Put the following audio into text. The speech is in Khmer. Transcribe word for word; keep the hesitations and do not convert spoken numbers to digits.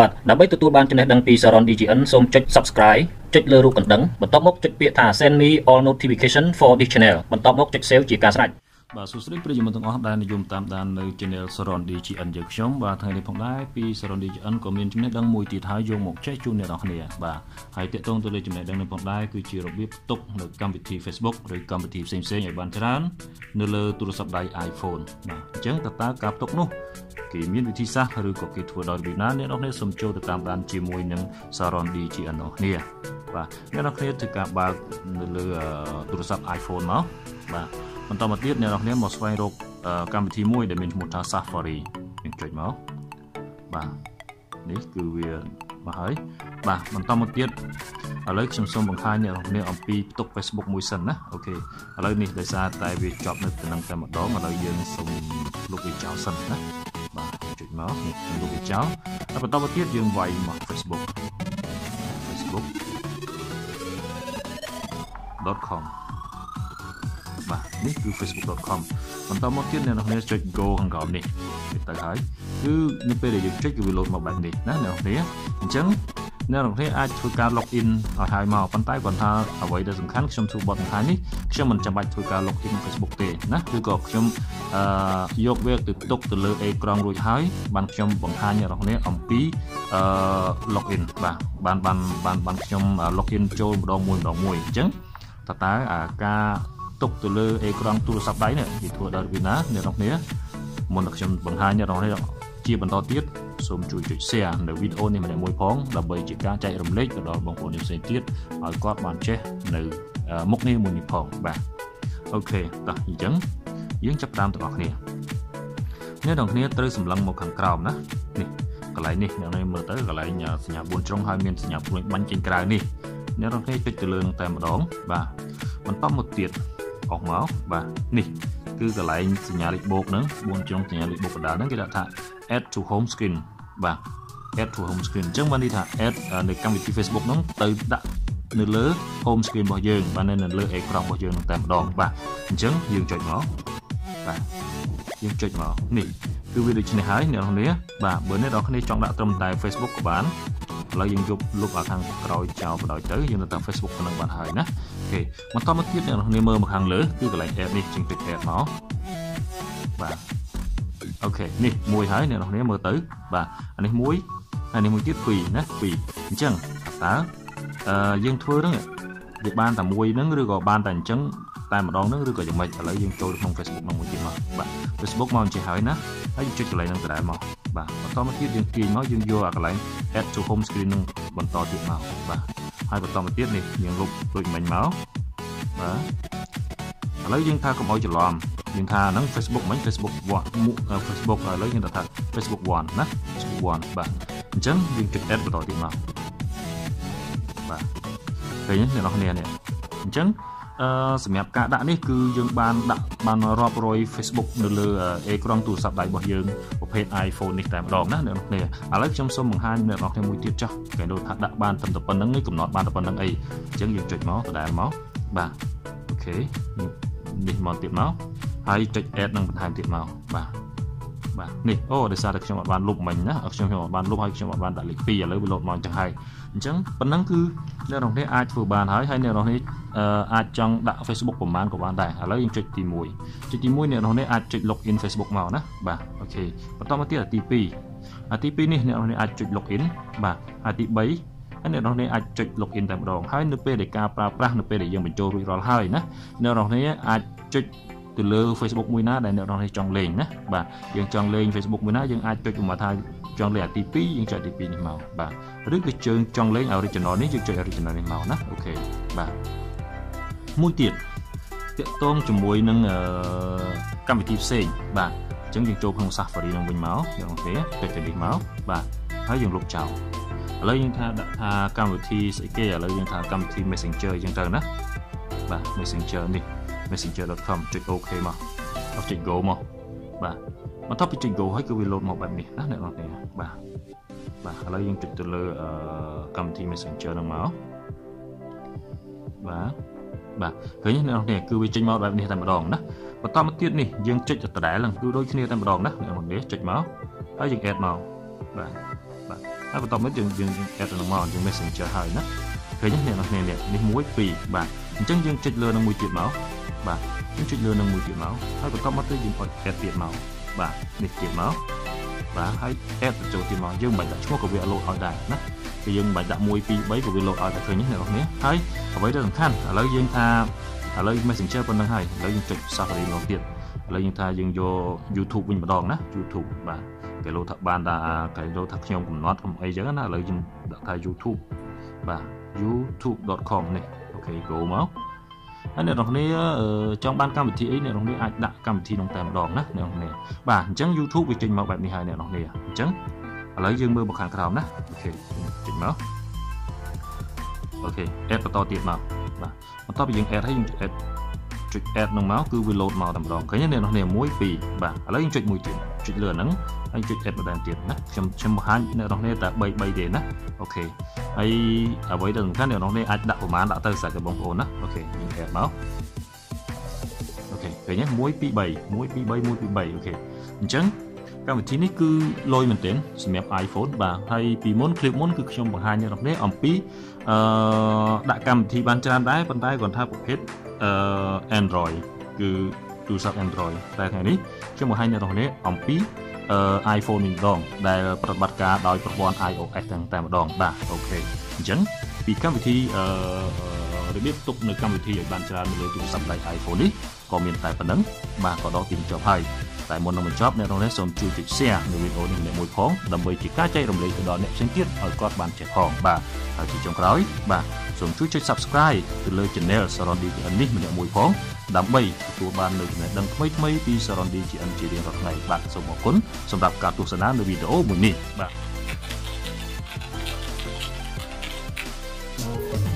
បាទដើម្បីទទួលបានចំណេះដឹងពី SARORN ดี จี เอ็น សូមចុច Subscribe ចុចលើរូបកណ្ដឹងបន្ទាប់មកចុចពាក្យថា Send me all notification for this channel បន្ទាប់មកចុច Save ជាការស្រេចបាទសួស្តីប្រិយមិត្តទាំងអស់ដែលនិយមតាមដាននៅ Channel SARORN ดี จี เอ็น យើងខ្ញុំបាទថ្ងៃនេះផងដែរពី SARORN ดี จี เอ็น ក៏មានចំណេះដឹងមួយទៀតហើយយកមកចែកជូនអ្នកនរគ្នាបាទហើយតេតងទៅលើចំណេះដឹងនេះផងដែរគឺជារបៀបទុកនៅកម្មវិធី Facebook ឬកម្មវិធីផ្សេងៗឲ្យបានច្រើននៅលើទូរស័ព្ទដៃ iPhone បាទអញ្ចឹងតើតើការទុកនោះ គេមានវិធីសាស្ត្រឬក៏គេធ្វើដោយរបៀបណាអ្នកនរគ្នាសូមចូលទៅតាមដានជាមួយនឹង SARORN ดี จี เอ็น អ្នកនរគ្នាធ្វើការបើកនៅលើទូរស័ព្ទ iPhone មកបាទបន្តមកទៀតអ្នកនរគ្នាមកស្វែងរកកម្មវិធីមួយដែលមានឈ្មោះថា Safari យើងចុចមកបាទនេះគឺវាមកហើយបាទបន្តមកទៀតឥឡូវខ្ញុំសូមបង្ហាញអ្នកនរគ្នាអំពីផ្ទុក Facebook មួយសិនណាអូខេឥឡូវនេះដោយសារតែវាចប់នៅតែម្ដងឥឡូវយើងសូមលុបវាចោលសិនណា បាទចុចមកនេះលុបវាចោលហើយបន្តមកទៀតយើងវាយ Facebook facebook.com បាទនេះគឺ facebook.com បន្តមកទៀតអ្នកនរគ្នាចុច go ខាងក្រោមនេះទៅហើយគឺនៅពេលដែលយើងចុចវាលោតមកបែបនេះណាអ្នកនរគ្នាអញ្ចឹងអ្នកនរគ្នាអាចធ្វើការ log in ឲ្យហើយមកប៉ុន្តែគាត់ថាអ្វីដែលសំខាន់ខ្ញុំធ្វើបទបង្ហាញនេះខ្ញុំមិនចាំបាច់ធ្វើការ log in Facebook ទេណាគឺក៏ខ្ញុំយកវាទៅទុកទៅលើអេក្រង់រួចហើយបានខ្ញុំបង្ហាញអ្នកនរគ្នាអំពី log in បាទបាន បាន បាន ខ្ញុំ log in ចូលម្ដងមួយម្ដងមួយអញ្ចឹងតើតើការទុកទៅលើអេក្រង់ទូរសព្ទដៃនេះគេធ្វើដោយរបៀបណាអ្នកនរគ្នាមុនខ្ញុំបង្ហាញអ្នកនរគ្នាជាបន្តទៀត សូមជួយចុច Share នៅវីដេអូនេះម្នាក់មួយផងដើម្បីជាការចែករំលែកទៅដល់បងប្អូនយើងផ្សេងទៀតឲ្យកគាត់បានចេះនៅមុខនេះមួយនេះផងបាទអូខេតោះអញ្ចឹងយើងចាប់តាមទាំងអស់គ្នាអ្នកនរគ្នាត្រូវសម្លឹងមកខាងក្រោមណានេះកន្លែងនេះអ្នកនរគ្នាមើលទៅកន្លែងសញ្ញាបួនជ្រុងហើយមានសញ្ញាបួនបាញ់ចេញក្រៅនេះអ្នកនរគ្នាចុចទៅលើនឹងតែម្ដងបាទបន្តមកទៀតអស់មកបាទនេះគឺកន្លែងសញ្ញាលេខបូកហ្នឹងបួនជ្រុងសញ្ញាលេខបូកកណ្ដាលហ្នឹងគេដាក់ថា Add to home screen បាទ Add to home screen អញ្ចឹងបាននេះថានៅកម្មវិធី Facebook ហ្នឹងទៅដាក់នៅលើ home screen របស់យើងបាទនៅលើអេក្រង់របស់យើងតែម្ដងបាទអញ្ចឹងយើងចុចមកបាទយើងចុចមកនេះគឺវាដូចនេះហើយអ្នកនរគ្នាបាទបើអ្នកនរគ្នាចង់ដាក់ត្រឹមតែ Facebook ក៏បានឥឡូវយើងយកលុបអាខាងក្រោយចោលបណ្ដោយទៅយើងនៅតាម Facebook ហ្នឹងបានហើយណាអូខេបន្តមកទៀតអ្នកនរគ្នាមើលមកខាងលើគឺកន្លែង Add នេះជាងពេក Add មកបាទ អូខេនេះមួយហើយអ្នកនរគ្នាមើលទៅបាទអានេះមួយហើយនេះមួយទៀតពីរណាពីរអញ្ចឹងតើយើងធ្វើហ្នឹងវាបានតែមួយហ្នឹងឬក៏បានតែអញ្ចឹងតែម្ដងហ្នឹងឬក៏យ៉ាងម៉េចឥឡូវយើងចូលក្នុង Facebook ហ្នឹងមួយទៀតមកបាទ Facebook មកអញ្ចឹងហើយណាហើយយើងចុចកន្លែងហ្នឹងដដែលមកបាទបន្តមកទៀតយើងទាញមកយើងយកអាកន្លែង Add to home screen ហ្នឹងបន្តទៀតមកបាទហើយបន្តមកទៀតនេះយើងលុបដូចមិញមកបាទឥឡូwយើងថាកុំឲ្យច្រឡំ យើងថាហ្នឹង Facebook មិញ Facebook វ៉ាត់ Facebook ឥឡូវយើងថា Facebook វ៉ាន់ ណា Facebook វ៉ាន់ បាទអញ្ចឹងយើងចុច Add បន្តទៀតមកបាទឃើញអ្នកនរគ្នានេះអញ្ចឹងសម្រាប់ការដាក់នេះគឺយើងបានដាក់បានរាប់រយ Facebook នៅលើអេក្រង់ទូរស័ព្ទដៃរបស់យើងប្រភេទ iPhone នេះតែម្ដងណាអ្នកនរគ្នាឥឡូវខ្ញុំសូមបង្ហាញអ្នកនរគ្នាមួយទៀតចុះគេដូចថាដាក់បានត្រឹមតែប៉ុណ្្នឹងឯងកំណត់បានតែប៉ុណ្្នឹងឯងអញ្ចឹងយើងចុចមកដដែលមកបាទអូខេនេះមកទៀតមក ហើយចុច add នឹងបន្ថែមទៀតមកបាទបាទនេះអូដោយសារតែខ្ញុំអត់បានលុបមិញណាខ្ញុំខ្ញុំអត់បានលុបហើយខ្ញុំអត់បានដាក់លេខ2ឥឡូវវាលោតមកអញ្ចឹងហើយអញ្ចឹងប៉ុណ្ណឹងគឺអ្នកនរគ្នាអាចធ្វើបានហើយហើយអ្នកនរគ្នាអាចចង់ដាក់ Facebook ប្រហែលក៏បានដែរឥឡូវយើងចុចទី1ទី1អ្នកនរគ្នាអាចចុច login Facebook មកណាបាទអូខេបន្តមកទៀតអាទី2អាទី2នេះអ្នកនរគ្នាអាចចុច login បាទអាទី3 អ្នកនរគ្នាអាចចុច login តែម្ដងហើយនៅពេលដែលការប្រើប្រាស់នៅពេលដែលយើងបញ្ចូលរួចរាល់ហើយណាអ្នកនរគ្នាអាចចុច ទៅលើ Facebook មួយណាដែលអ្នកនរគ្នាចង់លេងណាបាទយើងចង់លេង Facebook មួយណាយើងអាចចុចមកថាចង់លេងអាទី2យើងចុចអាទី2នេះមកបាទឬក៏យើងចង់លេង original នេះយើងចុច original នេះមកណាអូខេបាទមួយទៀតតកតងជាមួយនឹងកម្មវិធីផ្សេងបាទអញ្ចឹងយើងចូលក្នុង Safari នឹងវិញមកអ្នកនរគ្នាចុចទៅនេះមកបាទហើយយើងលុបចោលឥឡូវយើងថាដាក់ថាកម្មវិធីស្អីគេឥឡូwយើងថាកម្មវិធី Messenger អញ្ចឹងទៅណាបាទ Messenger នេះ messenger.com ចុច OK មកចុច go មកបាទបន្ទាប់ពីចុច go ហើយគឺវាលោតមកបែបនេះណាអ្នកនរគ្នាបាទបាទឥឡូវយើងចុចទៅលើកម្មវិធី messenger ហ្នឹងមកបាទ bà cái như nào để cứ bị chích máu đại này thành một đòn đó và tao mất tiết này dương chích cho tao lần cứ đôi khi này thành một đòn đó này một đế chích máu đó dương ẹt màu bà bà đó và tao mất dương dương ẹt là màu dương messenger hơi đó cái như này này này đi muối phì bà chẳng dương chích lừa đang mùi tiệt máu bà dương chích lừa đang mùi tiệt máu đó và tao mất tới dương còn ẹt tiệt máu bà để tiệt máu và hãy ép cho tìm món dương bạch đã chua của việc lộ ở đài nè thì dương bạch đã mua pi bấy của việc lộ ở đài thời những ngày đó nhé thấy và với đơn khan là lấy dương tha là lấy messenger còn đang hay lấy dương chụp sao thì nó tiện lấy dương tha dương vô YouTube mình mà đòn nè YouTube và cái lộ thập ban là cái lộ thập nhom của nó không ai dám là lấy dương đã thay YouTube và youtube chấm com này ok go máu anh này đồng này trong ban cam thì ấy này đồng này ai đã cam thì đồng tạm đòn nè này đồng này bản trắng YouTube bị trình màu bạch này hai này đồng này trắng lấy dương mưa bậc hàng thảo nè ok trình máu ok ad to tiệt màu và to bị dương ad thấy dương trịch ad nồng máu cứ bị lột màu tạm đòn cái này đồng này muối phì và lấy dương trịch mùi chuyện trịch lửa nắng anh trịch ad và đàn tiệt nè chấm chấm hai này đồng này tại bảy bảy đến nè ok ấy ở với đường khác này nó đây ai đạo của má đã tới xài cái bóng ổn á ok nhìn đẹp máu ok cái nhé muối pi bảy muối pi bảy muối pi bảy ok trắng các vị trí này cứ lôi mình đến xem iPhone và hay pi muốn clip muốn cứ trong bằng hai như nó đấy ẩm pi đã cầm thì bàn chân đáy bàn tay còn thay của hết Android cứ trụ sạc Android tại ngày đấy trong một hai như nó đấy ẩm pi iPhone mình đòn đạiประบัติการโดยประมวล iOS ตั้งแต่มาดองบ่าโอเคจังปีกรรมวิธีเรียบตุกในกรรมวิธีบางจานเลยถูกสับไล่ iPhone นี้ก็มีแต่ปัญหาบ่าก็ดอกติ่งจอบให้แต่มวลน้ำมันจอบเนี่ยเราได้ส่งจูจิเซียในวิดีโอหนึ่งในมวยพ้องดำเบยจิก้าใจดำเลยตัวดอนเนี่ยเส้นเทียนเอากอดบานเจ็ดห้องบ่าเอาจิจงร้อยบ่าส่งช่วยช่วย subscribe ตัวเลย channel SARORN ดี จี เอ็น นี้มันเนี่ยมวยพ้องดำเบยตัวบานเลยเนี่ยดังไม่ไม่ปี SARORN ดี จี เอ็น เจริญรักในบ่าส่งหมอกคนสำหรับการตุกสนานในวิดีโอมือนี้บ่า